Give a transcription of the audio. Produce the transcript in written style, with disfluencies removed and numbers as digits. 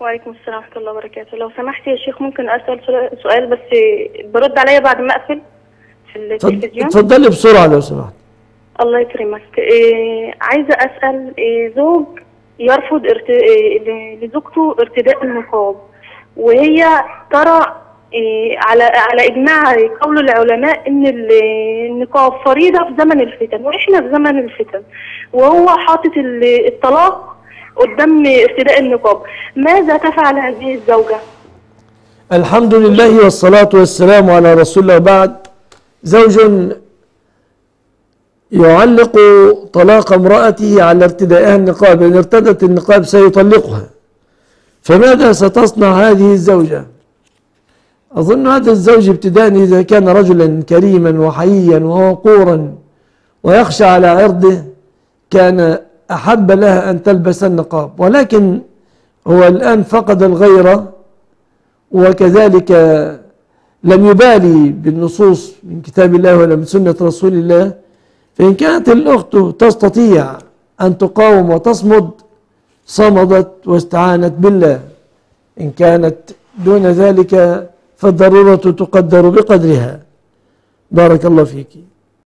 وعليكم السلام ورحمة الله وبركاته. لو سمحت يا شيخ ممكن أسأل سؤال بس برد عليا بعد ما أقفل في التلفزيون؟ اتفضلي بسرعة لو سمحت. الله يكرمك. عايزة أسأل زوج يرفض لزوجته ارتداء النقاب وهي ترى على إجماع قول العلماء إن النقاب فريضة في زمن الفتن وإحنا في زمن الفتن، وهو حاطط الطلاق قدام ارتداء النقاب، ماذا تفعل هذه الزوجة؟ الحمد لله والصلاة والسلام على رسول الله. بعد زوج يعلق طلاق امرأته على ارتدائها النقاب، إن ارتدت النقاب سيطلقها، فماذا ستصنع هذه الزوجة؟ أظن هذا الزوج ابتداءً إذا كان رجلاً كريماً وحيياً ووقوراً ويخشى على عرضه كان أحب لها أن تلبس النقاب، ولكن هو الآن فقد الغيرة وكذلك لم يبالي بالنصوص من كتاب الله ولا من سنة رسول الله، فإن كانت الأخت تستطيع أن تقاوم وتصمد صمدت واستعانت بالله، إن كانت دون ذلك فالضرورة تقدر بقدرها. بارك الله فيك.